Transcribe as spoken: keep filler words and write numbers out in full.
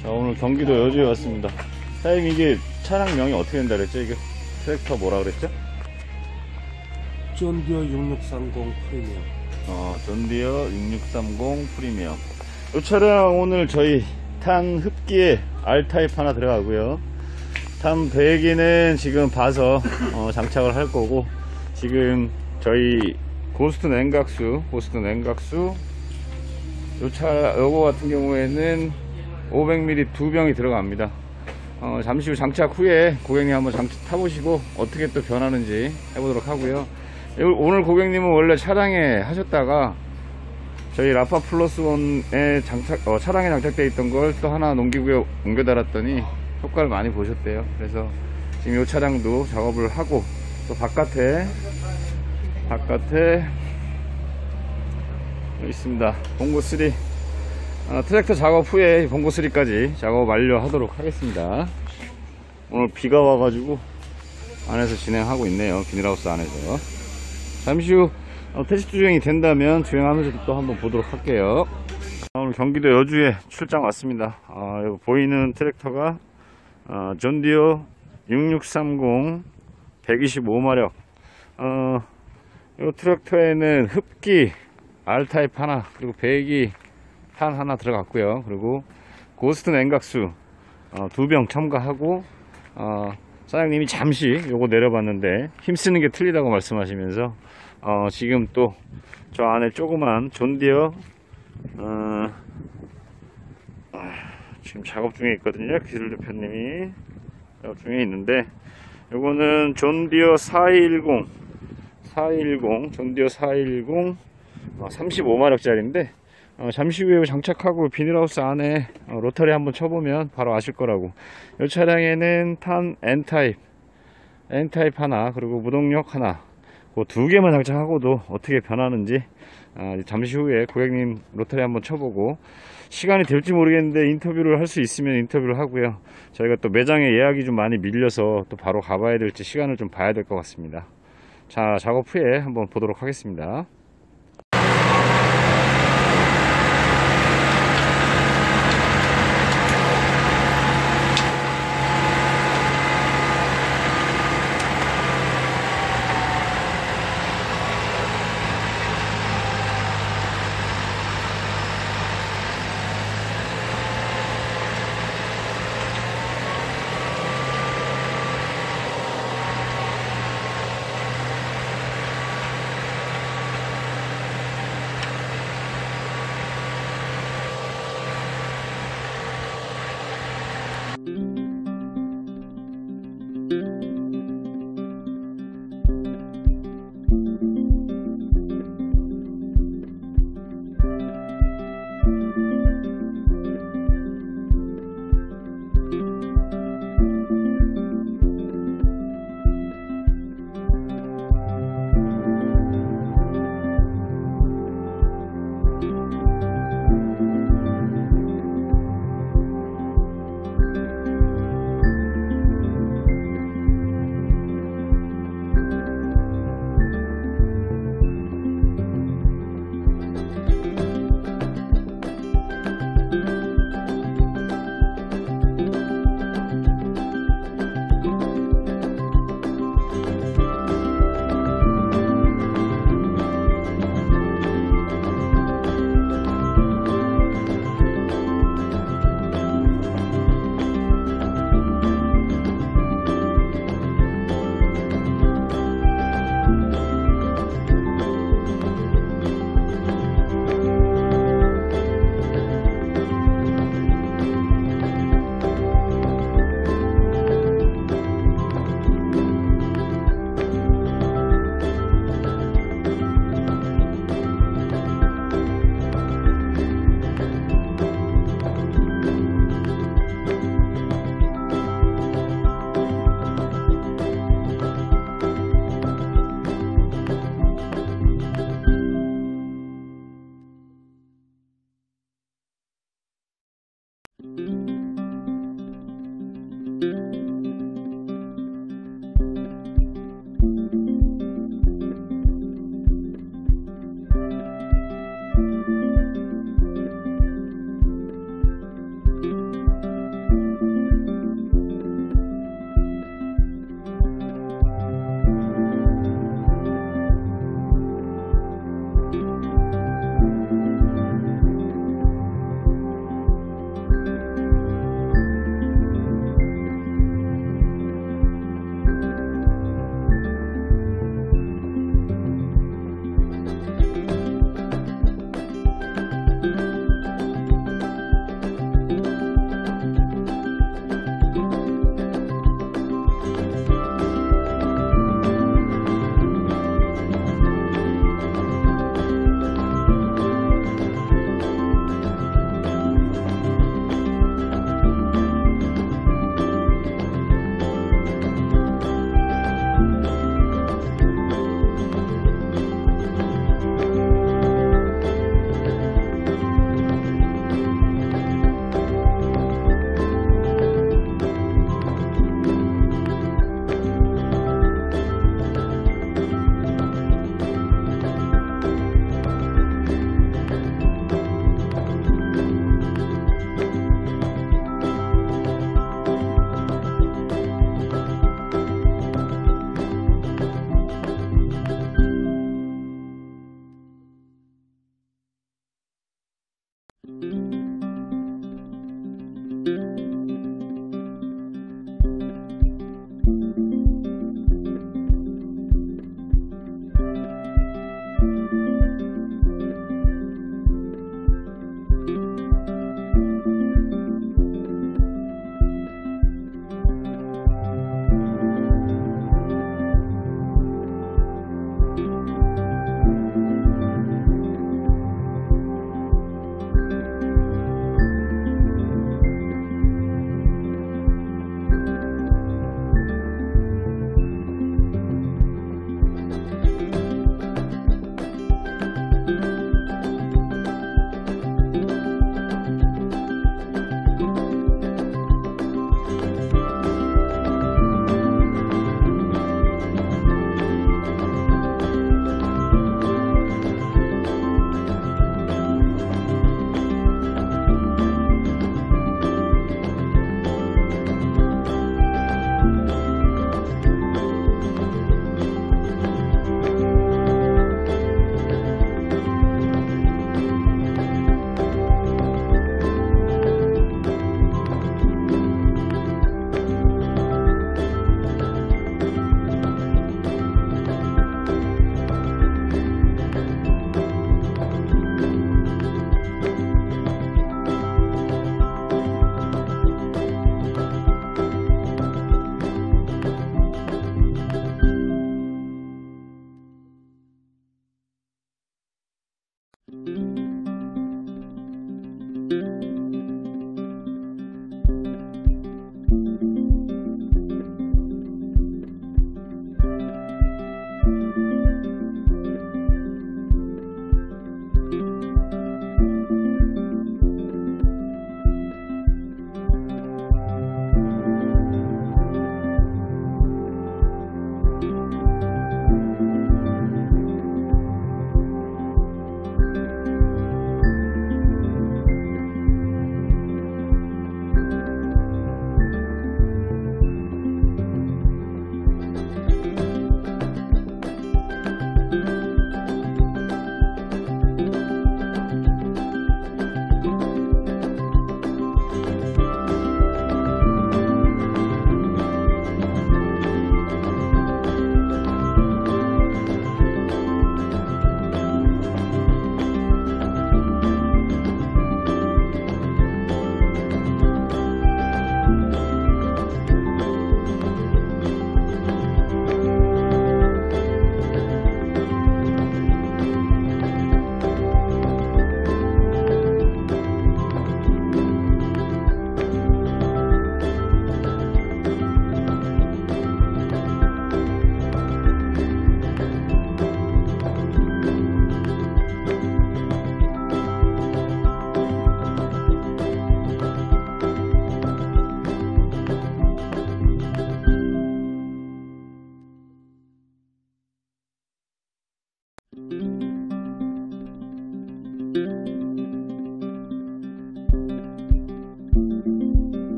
자, 오늘 경기도 여주에 왔습니다. 사장님, 이게 차량명이 어떻게 된다 그랬죠? 이게 트랙터 뭐라 그랬죠? 존디어 육육삼공 프리미엄. 어, 존디어 육육삼공 프리미엄. 이 차량 오늘 저희 탄 흡기에 R타입 하나 들어가고요. 탄 배기는 지금 봐서 어, 장착을 할 거고, 지금 저희 고스트 냉각수, 고스트 냉각수 요 차, 요거 같은 경우에는 오백 밀리리터 두 병이 들어갑니다. 어, 잠시 후 장착 후에 고객님 한번 장착 타보시고 어떻게 또 변하는지 해보도록 하고요. 오늘 고객님은 원래 차량에 하셨다가 저희 라파 플러스 원에 장착, 어, 차량에 장착되어 있던 걸 또 하나 옮기고요, 옮겨 달았더니 효과를 많이 보셨대요. 그래서 지금 이 차량도 작업을 하고, 또 바깥에 바깥에 여기 있습니다. 봉고 쓰리 아, 트랙터 작업 후에 봉고 쓰리까지 작업 완료하도록 하겠습니다. 오늘 비가 와가지고 안에서 진행하고 있네요. 비닐하우스 안에서. 잠시 후 어, 테스트 주행이 된다면 주행하면서도 또 한번 보도록 할게요. 아, 오늘 경기도 여주에 출장 왔습니다. 아, 여기 보이는 트랙터가 아, 존디어 육육삼공 백이십오 마력. 어, 이 트랙터에는 흡기 R타입 하나, 그리고 배기 탄 하나 들어갔고요. 그리고 고스트 냉각수 어, 두 병 첨가하고, 어, 사장님이 잠시 요거 내려봤는데 힘쓰는 게 틀리다고 말씀하시면서 어, 지금 또 저 안에 조그만 존디어 어, 지금 작업 중에 있거든요. 기술 대표님이 작업 중에 있는데, 요거는 존디어 사백십 사백십 존디어 사백십 어, 삼십오 마력짜리인데 어, 잠시 후에 장착하고 비닐하우스 안에 어, 로터리 한번 쳐보면 바로 아실 거라고. 이 차량에는 탄 N타입 N타입 하나, 그리고 무동력 하나, 그 두 개만 장착하고도 어떻게 변하는지 어, 잠시 후에 고객님 로터리 한번 쳐보고, 시간이 될지 모르겠는데 인터뷰를 할 수 있으면 인터뷰를 하고요. 저희가 또 매장에 예약이 좀 많이 밀려서 또 바로 가봐야 될지 시간을 좀 봐야 될 것 같습니다. 자, 작업 후에 한번 보도록 하겠습니다.